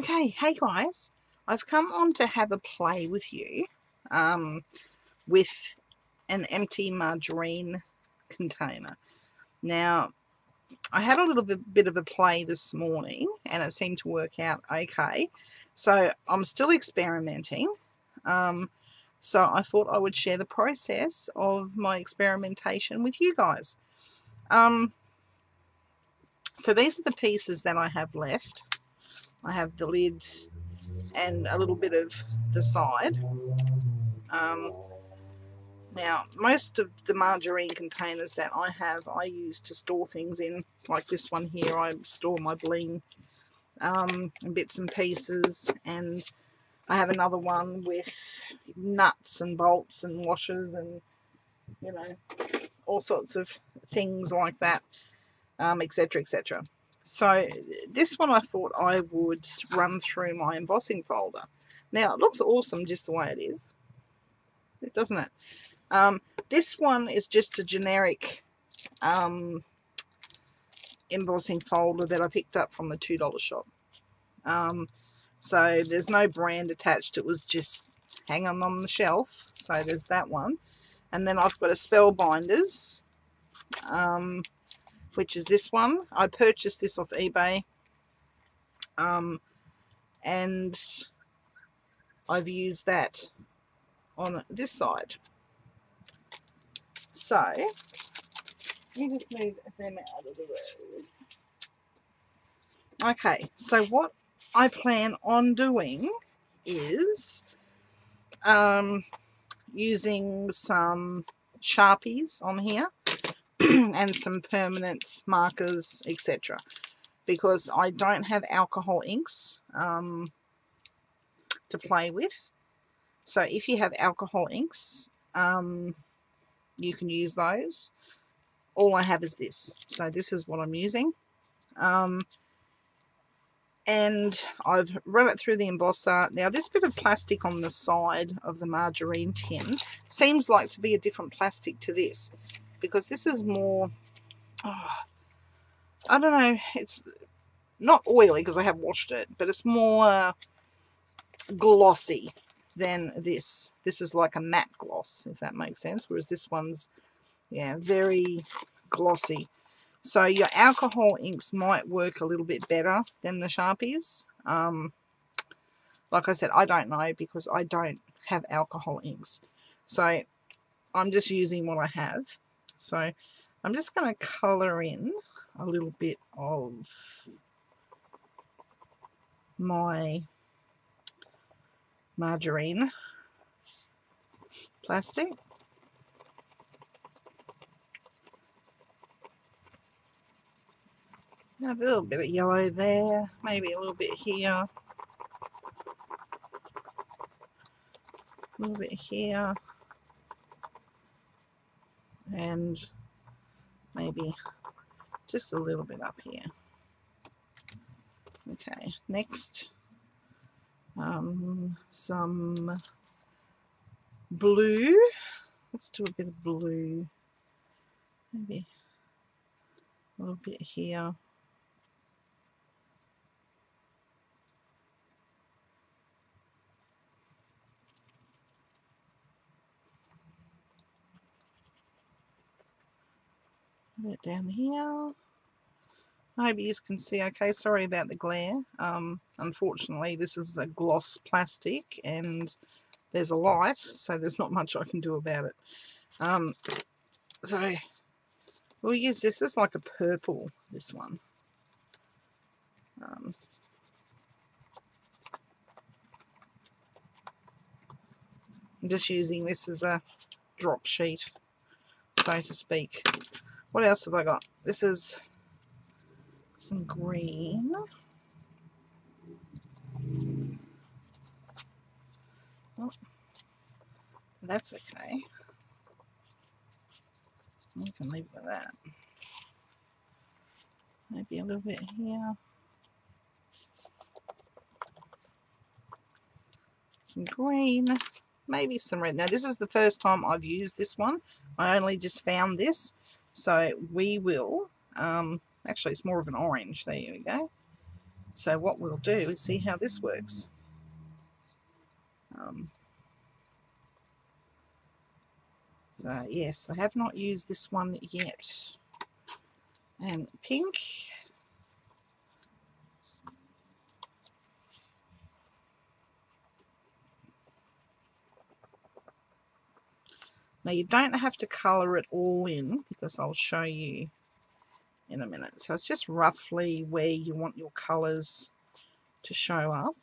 Okay, hey guys, I've come on to have a play with you with an empty margarine container. Now, I had a little bit of a play this morning and it seemed to work out okay. So I'm still experimenting. So I thought I would share the process of my experimentation with you guys. So these are the pieces that I have left. I have the lid and a little bit of the side. Now, most of the margarine containers that I have, I use to store things in, like this one here. I store my bling and bits and pieces, and I have another one with nuts and bolts and washers and, you know, all sorts of things like that, etc., etc. So this one I thought I would run through my embossing folder. Now, it looks awesome just the way it is, doesn't it? This one is just a generic embossing folder that I picked up from the $2 shop. So there's no brand attached. It was just hanging on the shelf. So there's that one. And then I've got a Spellbinders, which is this one. I purchased this off eBay, and I've used that on this side. So let me just move them out of the road. Okay, so what I plan on doing is using some Sharpies on here and some permanent markers, etc., because I don't have alcohol inks to play with. So if you have alcohol inks, you can use those. All I have is this. So this is what I'm using. And I've run it through the embosser. Now, this bit of plastic on the side of the margarine tin seems like to be a different plastic to this, because this is more, I don't know, it's not oily because I have washed it, but it's more glossy than this. This is like a matte gloss, if that makes sense, whereas this one's, yeah, very glossy. So your alcohol inks might work a little bit better than the Sharpies. Like I said, I don't know because I don't have alcohol inks. So I'm just using what I have. So I'm just going to colour in a little bit of my margarine plastic. A little bit of yellow there, maybe a little bit here, a little bit here, and maybe just a little bit up here. Okay, next, some blue. Let's do a bit of blue, maybe a little bit here. It down here. I hope you can see okay. Sorry about the glare. Unfortunately, this is a gloss plastic and there's a light, so there's not much I can do about it. So we'll use this as like a purple, this one. I'm just using this as a drop sheet, so to speak. What else have I got? This is some green. Oh, that's okay. I can leave it with that. Maybe a little bit here. Some green. Maybe some red. Now, this is the first time I've used this one. I only just found this. So we will, actually it's more of an orange, there you go, So what we'll do is see how this works. So yes, I have not used this one yet. And pink. Now you don't have to colour it all in, because I'll show you in a minute. So it's just roughly where you want your colours to show up.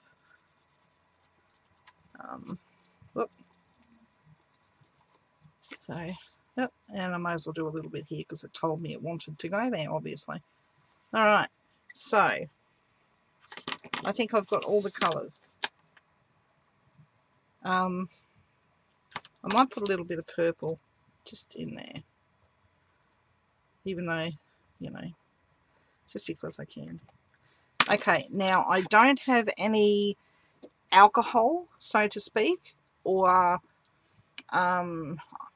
So, yep, and I might as well do a little bit here because it told me it wanted to go there, obviously. All right, so I think I've got all the colours. I might put a little bit of purple just in there, even though, you know, just because I can. Okay, now I don't have any alcohol, so to speak, or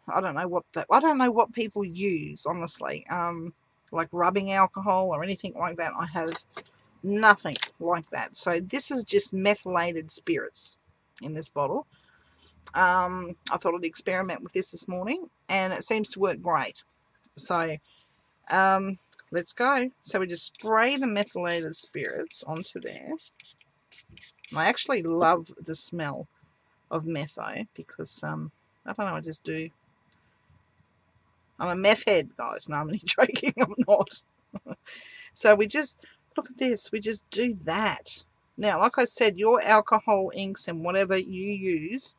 I don't know what that, I don't know what people use, honestly, like rubbing alcohol or anything like that. I have nothing like that. So this is just methylated spirits in this bottle. I thought I'd experiment with this morning, and it seems to work great. So let's go. So we just spray the methylated spirits onto there. And I actually love the smell of metho because I don't know, I just do. I'm a meth head, guys. No, I'm only joking. I'm not. So we just, look at this. We just do that. Now, like I said, your alcohol inks and whatever you use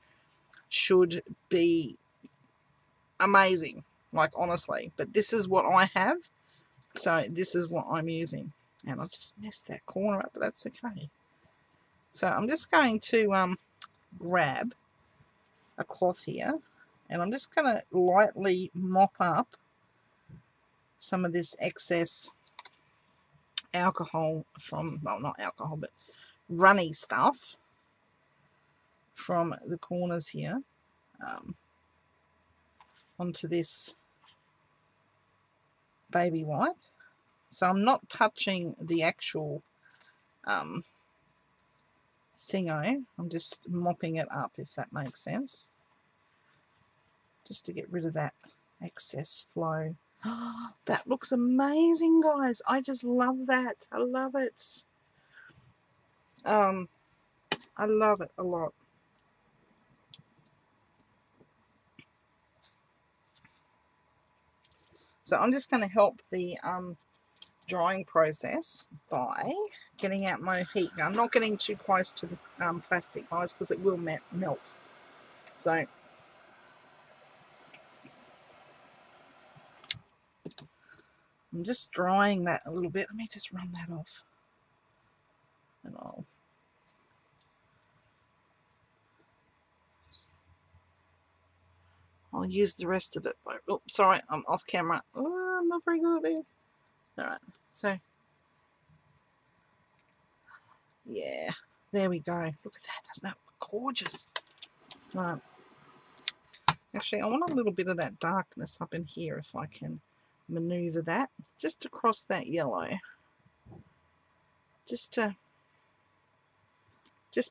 should be amazing. Like, honestly. But this is what I have. So this is what I'm using. And I've just messed that corner up, but that's okay. So I'm just going to grab a cloth here, and I'm just going to lightly mop up some of this excess alcohol from, well, not alcohol, but runny stuff from the corners here onto this baby wipe. So I'm not touching the actual thingo, I'm just mopping it up, if that makes sense, just to get rid of that excess flow. Oh, that looks amazing, guys. I just love that. I love it. I love it a lot. So I'm just going to help the drying process by getting out my heat gun. I'm not getting too close to the plastic, guys, because it will melt. So I'm just drying that a little bit. Let me just run that off. And I'll... use the rest of it. By, oh, sorry, I'm off camera. Oh, I'm not very good at this. All right, so... yeah, there we go. Look at that. Doesn't that look gorgeous? All right. Actually, I want a little bit of that darkness up in here if I can maneuver that just across that yellow, just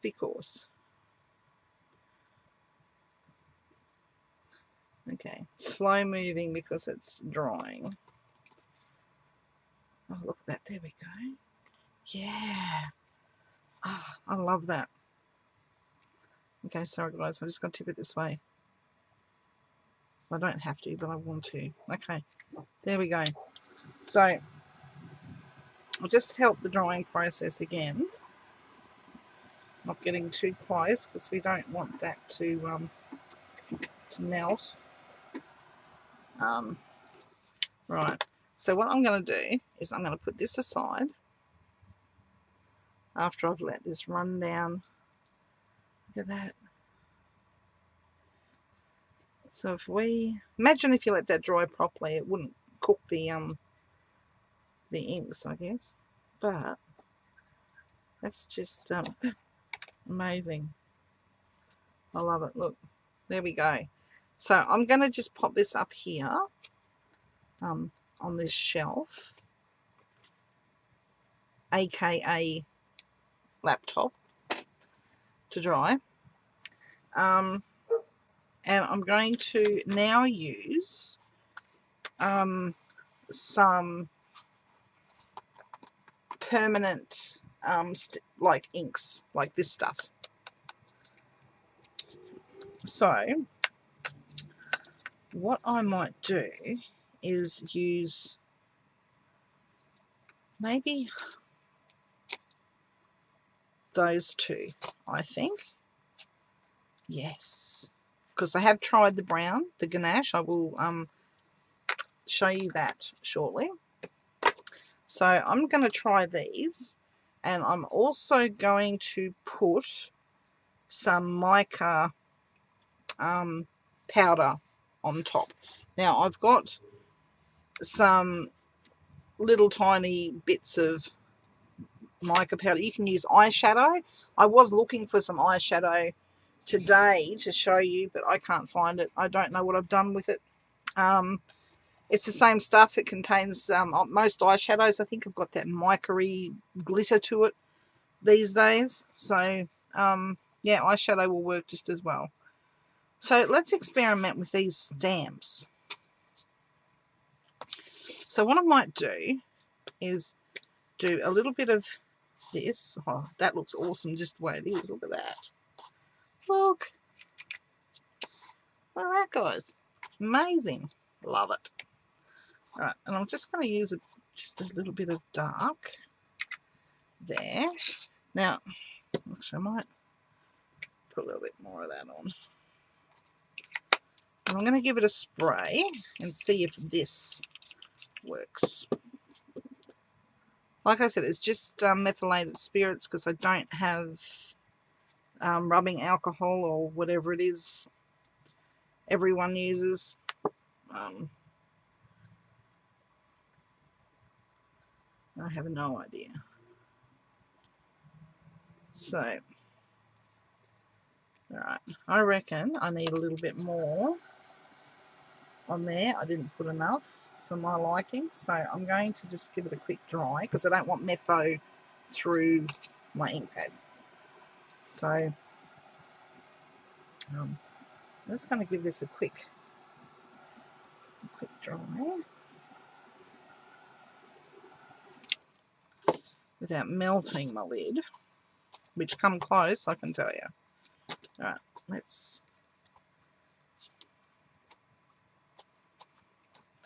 because. Okay, slow moving because it's drying. Oh, look at that, there we go. Yeah, oh, I love that. Okay, sorry guys, I'm just gonna tip it this way. I don't have to, but I want to. Okay, there we go. So I'll just help the drying process again. Not getting too close because we don't want that to melt. Right. So what I'm going to do is I'm going to put this aside after I've let this run down. Look at that. So if we, imagine if you let that dry properly, it wouldn't cook the inks, I guess. But that's just amazing. I love it. Look, there we go. So I'm going to just pop this up here on this shelf, aka laptop to dry. And I'm going to now use some permanent like inks, like this stuff. So what I might do is use maybe those two, I think. Yes, because I have tried the brown, the ganache. I will show you that shortly. So I'm going to try these, and I'm also going to put some mica powder on top. Now I've got some little tiny bits of mica powder. You can use eyeshadow. I was looking for some eyeshadow today to show you, but I can't find it. I don't know what I've done with it. It's the same stuff. It contains most eyeshadows, I think, have got that mica-y glitter to it these days. So yeah, eyeshadow will work just as well. So let's experiment with these stamps. So what I might do is do a little bit of this. Oh, that looks awesome just the way it is. Look at that. Look. Look at that, guys. Amazing. Love it. All right, and I'm just going to use just a little bit of dark there. Now, actually, I might put a little bit more of that on. And I'm going to give it a spray and see if this works. Like I said, it's just methylated spirits because I don't have rubbing alcohol or whatever it is everyone uses. I have no idea. So, all right, I reckon I need a little bit more on there. I didn't put enough for my liking, so I'm going to just give it a quick dry because I don't want mepho through my ink pads. So I'm just going to give this a quick dry without melting my lid, which come close, I can tell you. All right, let's.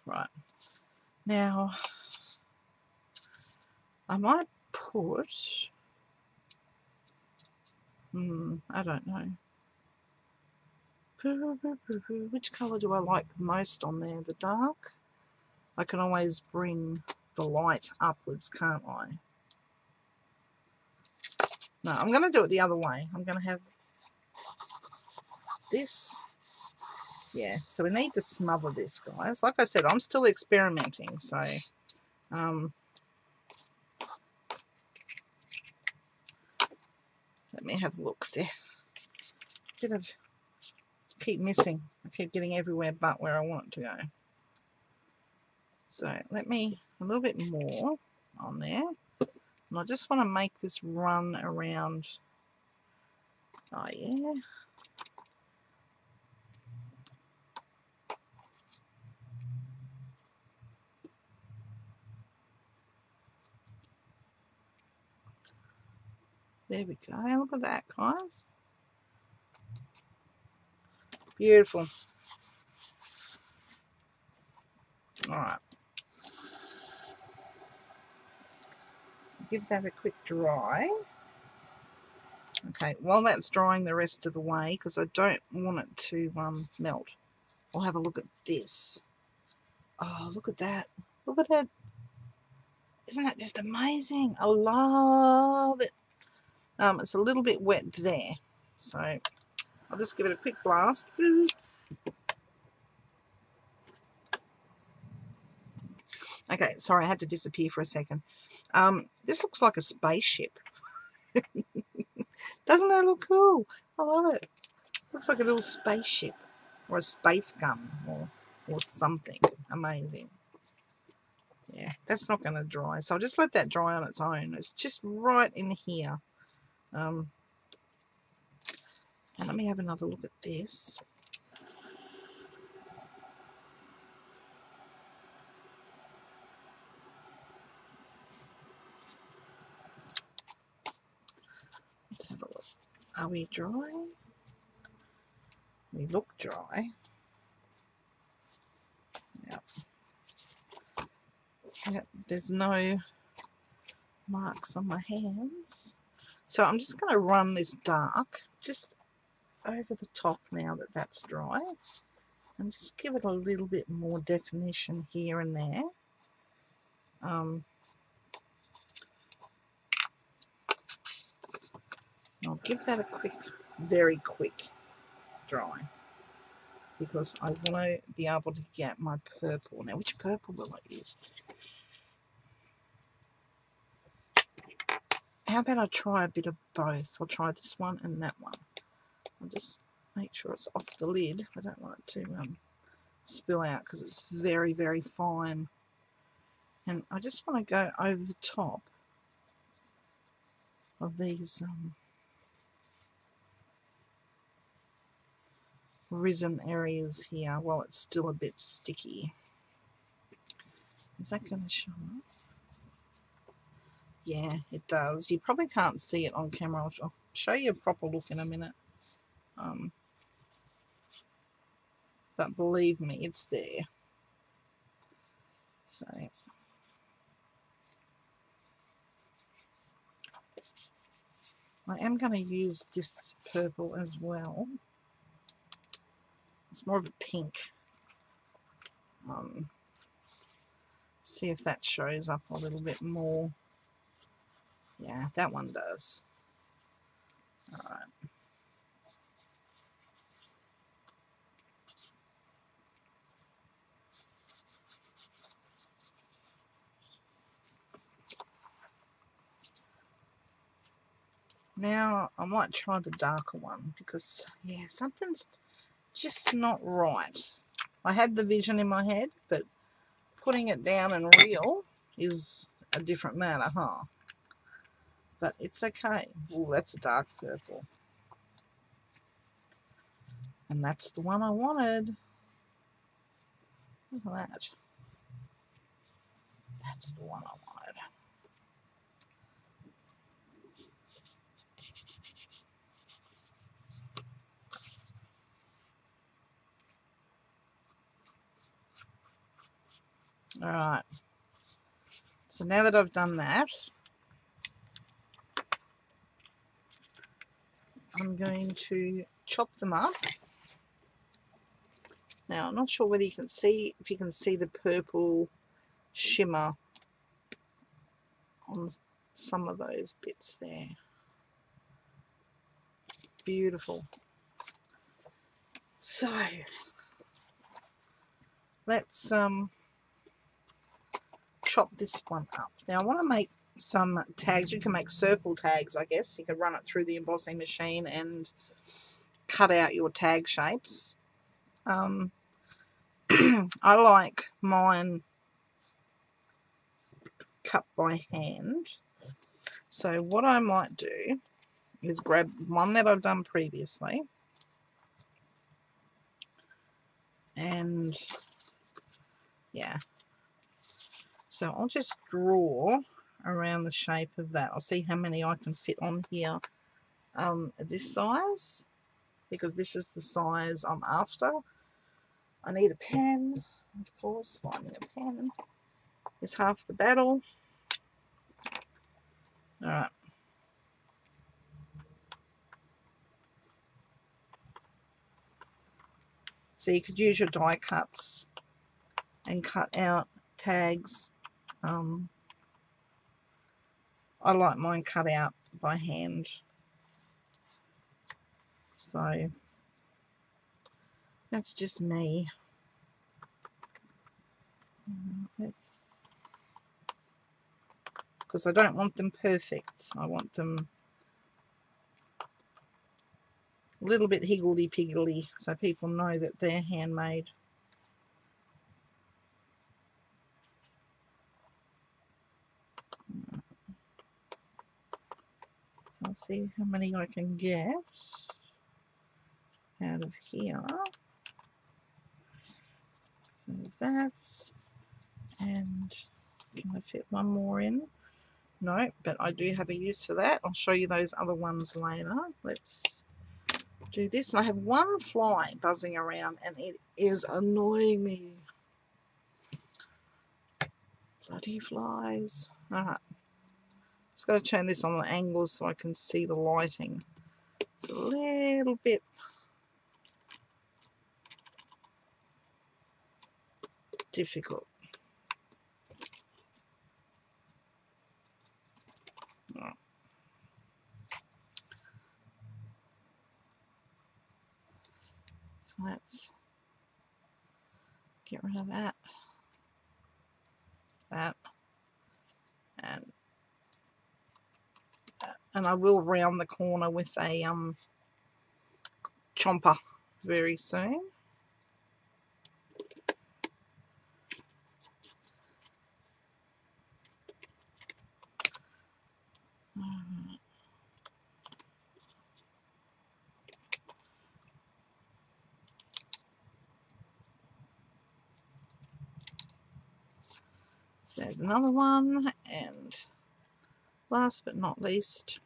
Right. Now, I might put, I don't know, which colour do I like most on there? The dark? I can always bring the light upwards, can't I? No, I'm going to do it the other way. I'm going to have this. Yeah, so we need to smother this, guys. Like I said, I'm still experimenting, so let me have a look. See, bit of keep missing. I keep getting everywhere but where I want it to go. So let me a little bit more on there, and I just want to make this run around. Oh yeah. There we go. Look at that, guys. Beautiful. All right. Give that a quick dry. Okay, while that's drying the rest of the way, because I don't want it to melt, I'll have a look at this. Oh, look at that. Look at it. Isn't that just amazing? I love it. It's a little bit wet there, so I'll just give it a quick blast. Okay, sorry, I had to disappear for a second. This looks like a spaceship. Doesn't that look cool? I love it. Looks like a little spaceship or a space gun or something. Amazing. Yeah, that's not going to dry, so I'll just let that dry on its own. It's just right in here. Now let me have another look at this. Let's have a look. Are we dry? We look dry. Yep. Yep, there's no marks on my hands. So I'm just going to run this dark just over the top now that that's dry, and just give it a little bit more definition here and there. I'll give that a quick, very quick dry, because I want to be able to get my purple. Now, which purple will I use? How about I try a bit of both? I'll try this one and that one. I'll just make sure it's off the lid. I don't want it to spill out, because it's very, very fine. And I just want to go over the top of these risen areas here while it's still a bit sticky. Is that going to show up? Yeah, it does. You probably can't see it on camera. I'll show you a proper look in a minute. But believe me, it's there. So I am going to use this purple as well. It's more of a pink. See if that shows up a little bit more. Yeah, that one does. Alright. Now I might try the darker one, because yeah, something's just not right. I had the vision in my head, but putting it down in real is a different matter, huh? But it's okay. Ooh, that's a dark purple. And that's the one I wanted. Look at that. That's the one I wanted. Alright. So now that I've done that, I'm going to chop them up. Now I'm not sure whether you can see, if you can see the purple shimmer on some of those bits there. Beautiful. So let's chop this one up. Now I want to make some tags. You can make circle tags, I guess. You can run it through the embossing machine and cut out your tag shapes. I like mine cut by hand. So what I might do is grab one that I've done previously and yeah. So I'll just draw around the shape of that. I'll see how many I can fit on here at this size, because this is the size I'm after. I need a pen, of course. Finding a pen is half the battle. All right. So you could use your die cuts and cut out tags. I like mine cut out by hand. So that's just me. That's because I don't want them perfect. I want them a little bit higgledy-piggledy, so people know that they're handmade. So I'll see how many I can get out of here. So there's that. And can I fit one more in? No, but I do have a use for that. I'll show you those other ones later. Let's do this. And I have one fly buzzing around and it is annoying me. Bloody flies. Alright. Just got to turn this on the angle so I can see the lighting. It's a little bit. Difficult. Right. So let's get rid of that, that, and that. And I will round the corner with a chomper very soon. So there's another one, and last but not least,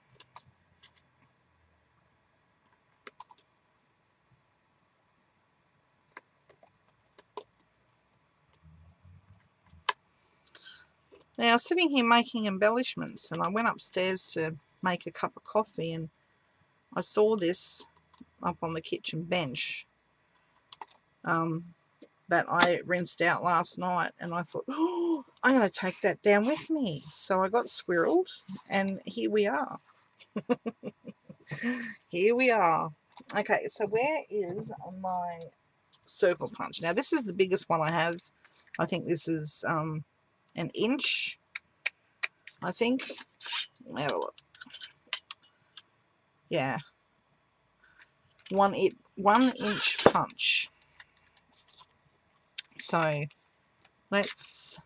now sitting here making embellishments, and I went upstairs to make a cup of coffee and I saw this up on the kitchen bench that I rinsed out last night, and I thought, oh, I'm going to take that down with me. So I got squirreled and here we are. Here we are. Okay, so where is my circle punch? Now this is the biggest one I have. I think this is an inch, I think. Have a look. Yeah, 1 inch punch. So let's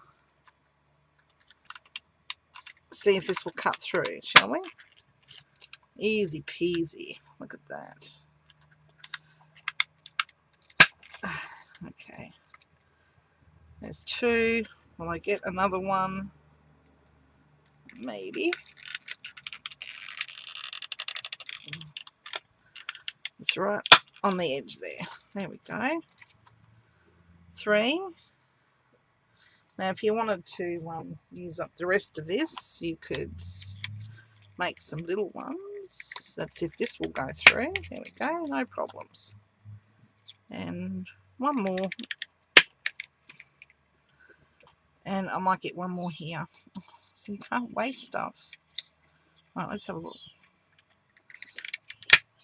see if this will cut through, shall we? Easy peasy. Look at that. Okay, there's two. Will I get another one? Maybe. It's right on the edge there. There we go. 3. Now if you wanted to use up the rest of this, you could make some little ones. That's if this will go through. There we go, no problems. And one more. And I might get one more here. So you can't waste stuff. Alright, let's have a look.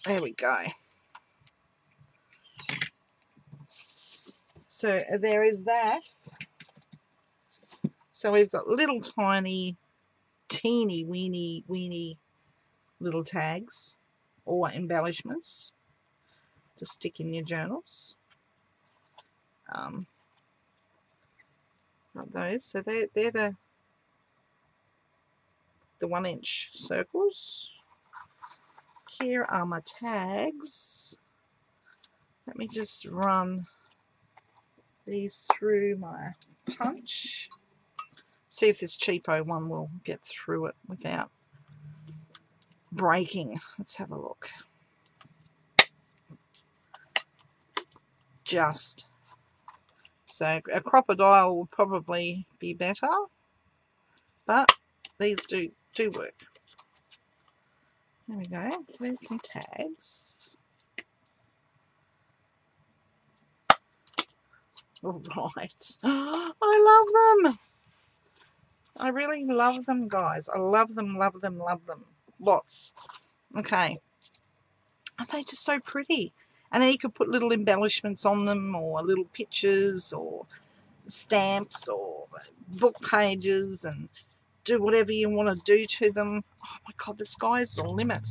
There we go. So there is that. So we've got little tiny, teeny, weeny little tags or embellishments to stick in your journals. Like those. So they're the 1 inch circles. Here are my tags. Let me just run these through my punch. See if this cheapo one will get through it without breaking. Let's have a look. Just. So a crocodile will probably be better, but these do work. There we go. So there's some tags. All right. I love them. I really love them, guys. I love them. Lots. Okay. Aren't they just so pretty? And then you could put little embellishments on them, or little pictures, or stamps, or book pages, and do whatever you want to do to them. Oh my god, the sky's the limit.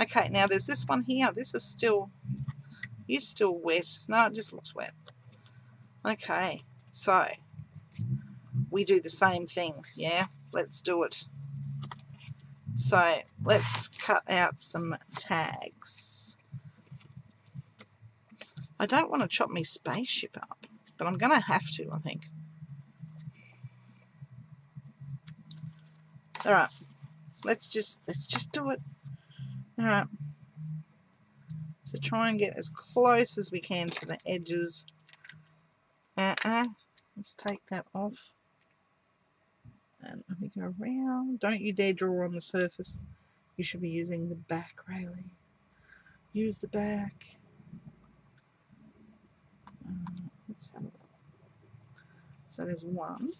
Okay, now there's this one here. This is still, you're still wet. No, it just looks wet. Okay, so we do the same thing, yeah? Let's do it. So let's cut out some tags. I don't want to chop my spaceship up, but I'm going to have to, I think. All right, let's just do it. All right. So try and get as close as we can to the edges. Let's take that off. And we go around. Don't you dare draw on the surface. You should be using the back railing. Use the back. Let's have a look. So there's one.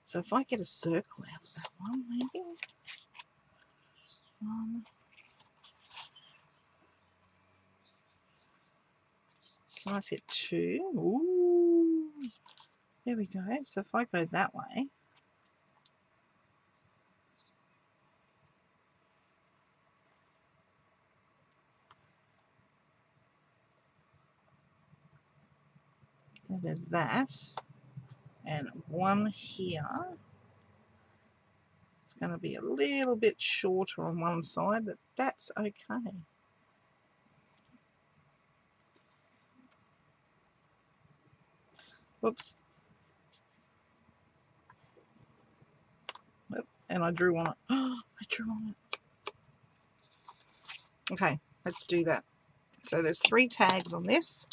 So if I get a circle out of that one, maybe. Can I fit two? Ooh, there we go. So if I go that way, so there's that. And one here. It's going to be a little bit shorter on one side, but that's okay. Whoops. And I drew on it. Oh, I drew on it. Okay, let's do that. So there's three tags on this.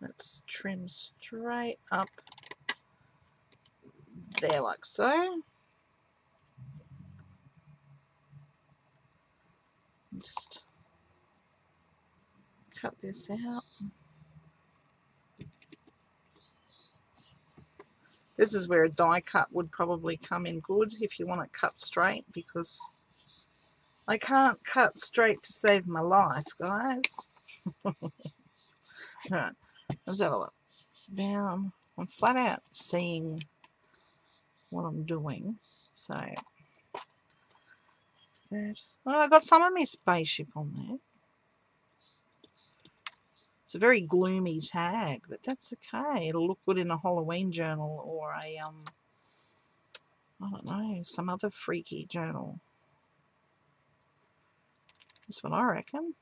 Let's trim straight up there like so. Just cut this out. This is where a die cut would probably come in good if you want it cut straight, because I can't cut straight to save my life, guys. Alright. Let's have a look. Down. I'm flat out seeing what I'm doing. So, is that? Oh, I got some of my spaceship on there. It's a very gloomy tag, but that's okay. It'll look good in a Halloween journal or a I don't know, some other freaky journal. That's what I reckon.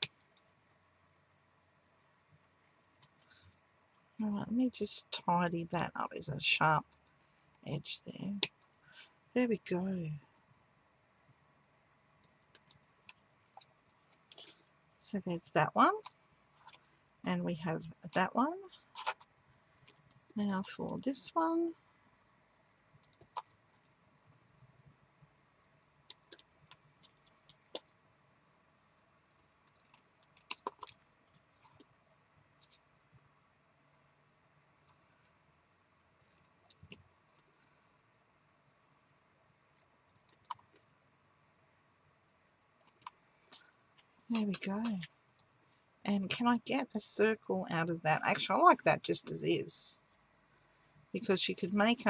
Right, let me just tidy that up. There's a sharp edge there. There we go. So there's that one. And we have that one. Now for this one. There we go. And can I get a circle out of that? Actually, I like that just as is, because you could make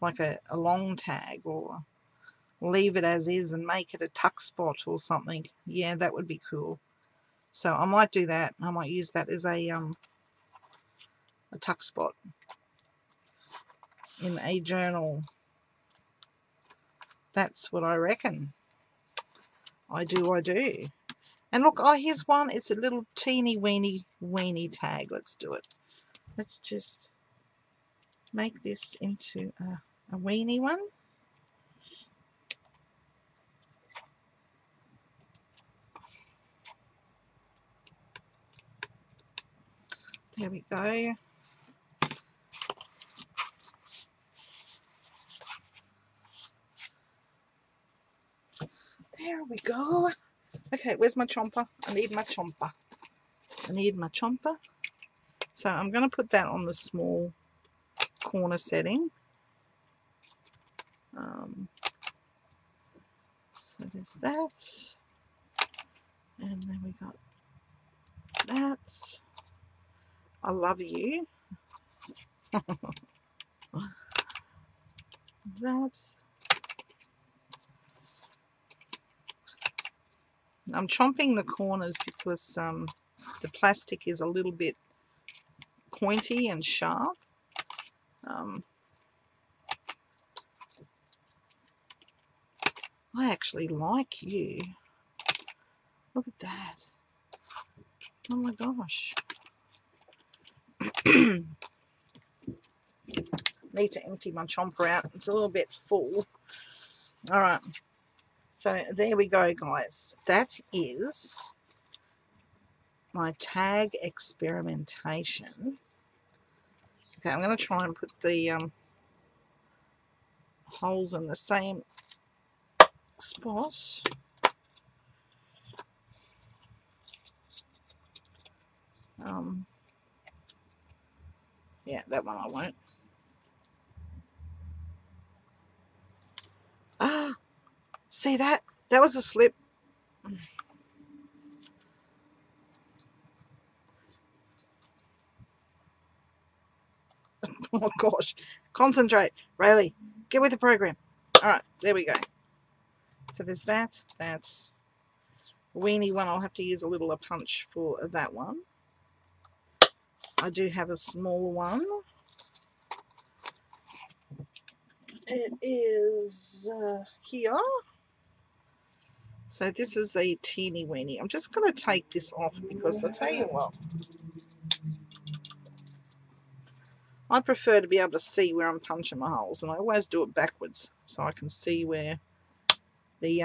like a long tag, or leave it as is and make it a tuck spot or something. Yeah, that would be cool. So I might do that. I might use that as a tuck spot in a journal. That's what I reckon. I do. And look, oh, here's one. It's a little teeny weeny tag. Let's do it. Let's just make this into a weeny one. There we go. There we go. Okay, where's my chomper? I need my chomper. I need my chomper. So I'm going to put that on the small corner setting. So there's that. And then we got that. I love you. That's. I'm chomping the corners because The plastic is a little bit pointy and sharp. I actually like you. Look at that. Oh my gosh. Need to empty my chomper out. It's a little bit full. All right. So there we go, guys. That is my tag experimentation. Okay, I'm going to try and put the holes in the same spot. Yeah, that one I won't. Ah, see that? That was a slip. Oh my gosh. Concentrate. Rayleigh, get with the program. Alright, there we go. So there's that. That's a weenie one. I'll have to use a little punch for that one. I do have a smaller one. It is here. So this is a teeny weenie. I'm just going to take this off because I'll tell you what. I prefer to be able to see where I'm punching my holes, and I always do it backwards so I can see where the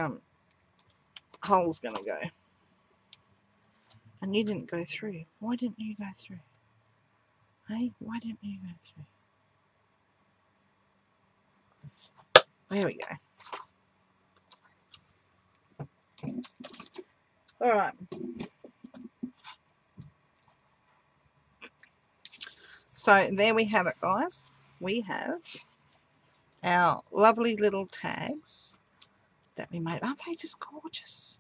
hole's going to go. And you didn't go through. Why didn't you go through? Hey, why didn't you go through? There we go. All right. So there we have it, guys. We have our lovely little tags that we made. Aren't they just gorgeous?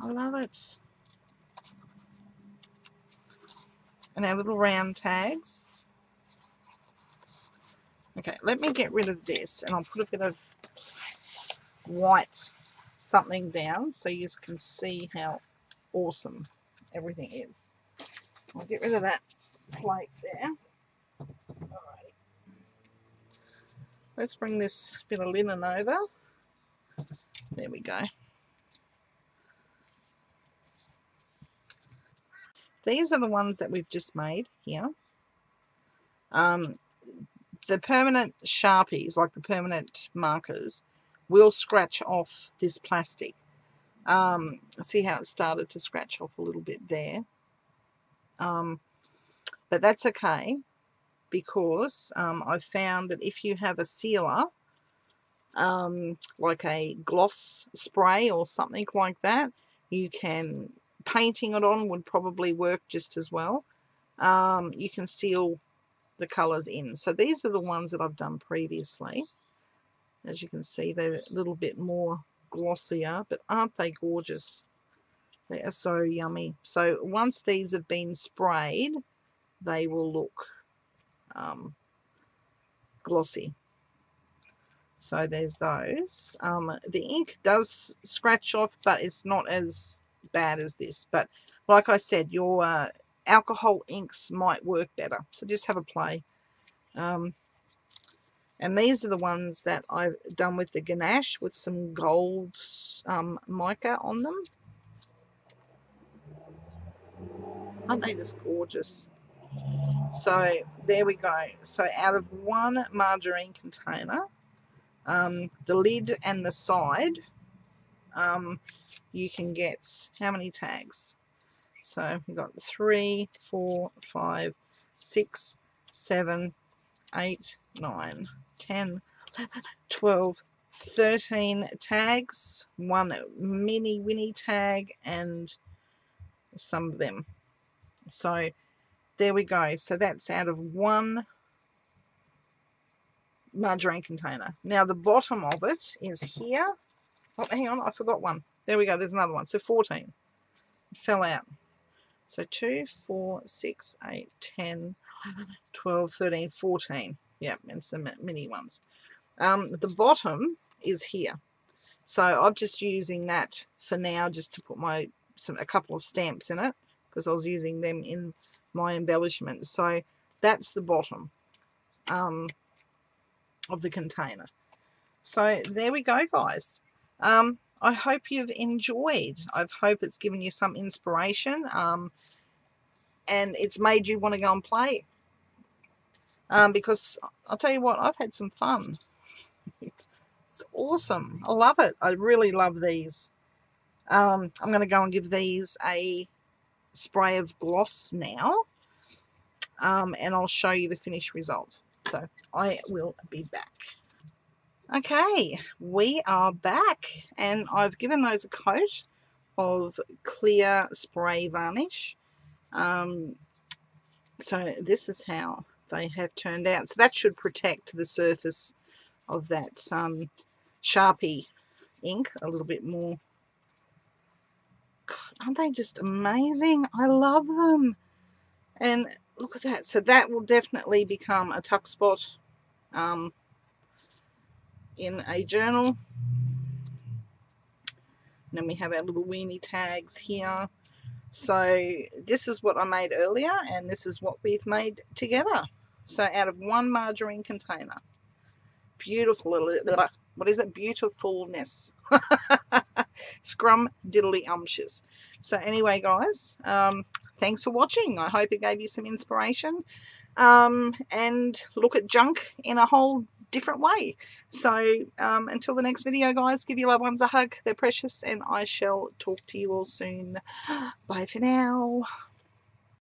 I love it. And our little round tags. Okay, let me get rid of this and I'll put a bit of white something down so you can see how awesome everything is. I'll get rid of that plate there. Alrighty. Let's bring this bit of linen over. There we go. These are the ones that we've just made here. The permanent Sharpies, like the permanent markers, will scratch off this plastic. See how it started to scratch off a little bit there. But that's okay, because I've found that if you have a sealer, like a gloss spray or something like that, you can, painting it on would probably work just as well. You can seal the colours in. So these are the ones that I've done previously. As you can see, they're a little bit more glossier, but aren't they gorgeous? They are so yummy. So once these have been sprayed, they will look glossy. So there's those. The ink does scratch off, but it's not as bad as this. But like I said, your alcohol inks might work better. So just have a play. And these are the ones that I've done with the ganache with some gold mica on them. Aren't they just gorgeous? So there we go. So out of one margarine container, the lid and the side, you can get how many tags? So we've got 3, 4, 5, 6, 7, 8, 9, 10, 11, 12, 13 tags, one mini Winnie tag, and some of them. So there we go. So that's out of one margarine container. Now the bottom of it is here. Oh, hang on, I forgot one. There we go. There's another one. So 14. It fell out. So 2, 4, 6, 8, 10, 12, 13, 14. Yeah, and some mini ones. The bottom is here. So I'm just using that for now just to put my a couple of stamps in it because I was using them in my embellishments. So that's the bottom of the container. So there we go, guys. I hope you've enjoyed. I hope it's given you some inspiration, and it's made you want to go and play, because I'll tell you what, I've had some fun. It's awesome. I love it. I really love these. I'm going to go and give these a spray of gloss now, and I'll show you the finished results. So I will be back. Okay, we are back, and I've given those a coat of clear spray varnish. So this is how they have turned out. So that should protect the surface of that Sharpie ink a little bit more. God, aren't they just amazing? I love them. And look at that. So that will definitely become a tuck spot in a journal. And then we have our little weenie tags here. So this is what I made earlier, and this is what we've made together. So out of one margarine container. Beautiful little, what is it? Beautifulness. Scrum diddly umptious. So anyway, guys, thanks for watching. I hope it gave you some inspiration, and look at junk in a whole different way. So until the next video, guys, give your loved ones a hug. They're precious, and I shall talk to you all soon. Bye for now.